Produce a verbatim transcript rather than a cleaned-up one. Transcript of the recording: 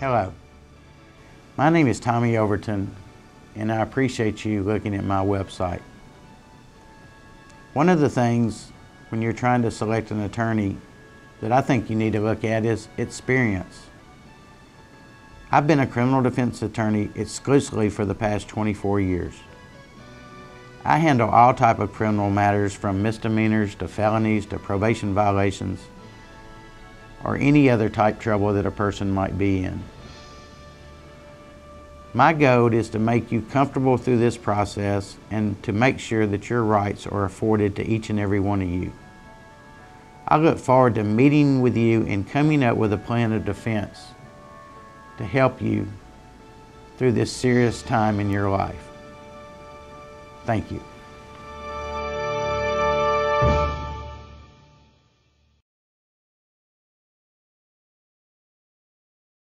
Hello, my name is Tommy Overton, and I appreciate you looking at my website. One of the things when you're trying to select an attorney that I think you need to look at is experience. I've been a criminal defense attorney exclusively for the past twenty-four years. I handle all types of criminal matters, from misdemeanors to felonies to probation violations, or any other type trouble that a person might be in. My goal is to make you comfortable through this process and to make sure that your rights are afforded to each and every one of you. I look forward to meeting with you and coming up with a plan of defense to help you through this serious time in your life. Thank you.